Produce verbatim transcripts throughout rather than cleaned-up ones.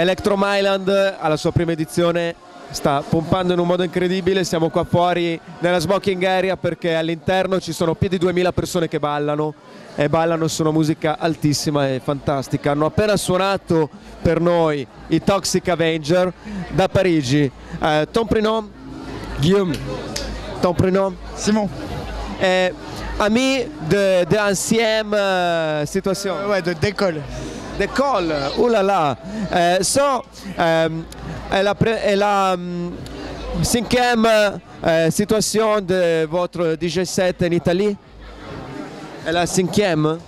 ElectroMyland alla sua prima edizione sta pompando in un modo incredibile. Siamo qua fuori nella smoking area perché all'interno ci sono più di duemila persone che ballano e ballano su una musica altissima e fantastica. Hanno appena suonato per noi i Toxic Avenger da Parigi. Eh, ton prénom? Guillaume. Ton prénom? Simon. Eh, Amis de, de ancienne euh, situation. Euh, ouais, de d'école. D'école, oulala. Euh, so, euh, elle a, elle a um, cinquième euh, situation de votre D J set en Italie. Elle a cinquième.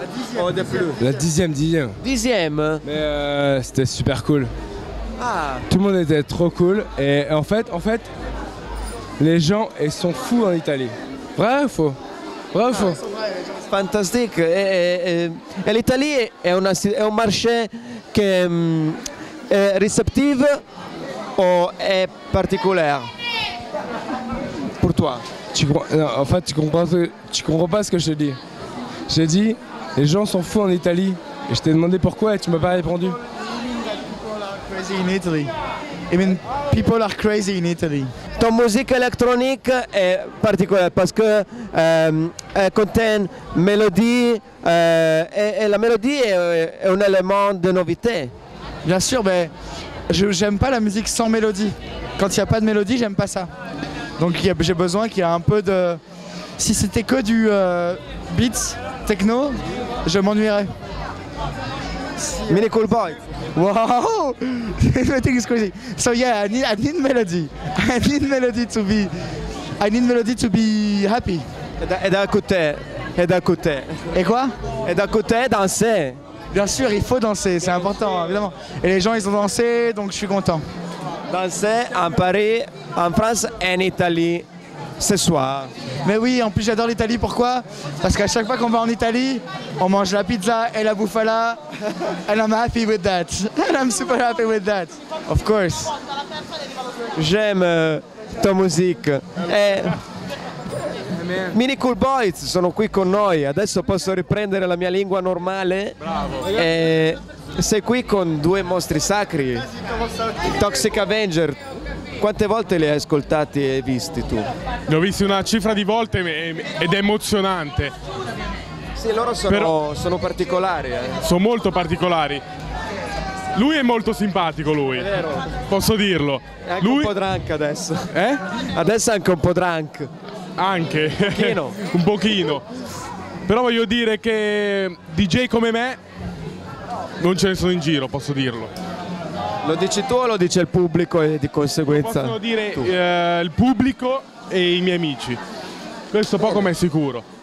La dixième. Oh, la dixième, dixième. Dixième. Mais euh, c'était super cool. Ah. Tout le monde était trop cool et en fait, en fait, les gens ils sont fous en Italie. Vrai ou faux? Bravo. Fantastique. E, e, e l'Italia è, è un marché che um, è ricettivo o è particolare? Pour toi? Tu, non, en fait, tu comprends, tu comprends pas ce que je te dis. Je t'ai dit, les gens sont fous en Italie. Et je t'ai demandé pourquoi et tu m'as pas répondu. I mean, people are crazy in Italy. Ton musique électronique est particulière parce que euh, elle contient mélodie euh, et, et la mélodie est, est un élément de novité. Bien sûr, mais j'aime pas la musique sans mélodie. Quand il n'y a pas de mélodie, j'aime pas ça. Donc j'ai besoin qu'il y ait un peu de... Si c'était que du euh, beats, techno, je m'ennuierais. Mini Cool Boyz. Wow, everything is crazy. So yeah, I need, I need melody. I need melody to be, I need melody to be happy. Et d'un côté, et d'un côté. Et quoi? Et d'un côté, danser. Bien sûr, il faut danser, c'est important, évidemment. Et les gens, ils ont dansé, donc je suis content. Danser à Paris, en France et en Italie ce soir. Mais oui, en plus j'adore l'Italie, pourquoi? Parce qu'à chaque fois qu'on va en Italie, on mange la pizza et la bufala. And I'm happy with that. And I'm super happy with that. Of course. J'aime euh, ta musique. Eh, Mini Cool Boyz sono qui con noi. Adesso posso riprendere la mia lingua normale. Bravo. Eh, sei qui con due mostri sacri. Toxic Avenger. Quante volte li hai ascoltati e visti tu? Li ho visti una cifra di volte ed è emozionante. Sì, loro sono, però, sono particolari. Eh. Sono molto particolari. Lui è molto simpatico, lui. È vero. Posso dirlo. È anche lui... un po' drunk adesso. Eh? Adesso è anche un po' drunk. Anche. Un pochino. Un pochino. Però voglio dire che D J come me non ce ne sono in giro, posso dirlo. Lo dici tu o lo dice il pubblico e di conseguenza? Posso dire eh, il pubblico e i miei amici, questo poco ma è sicuro.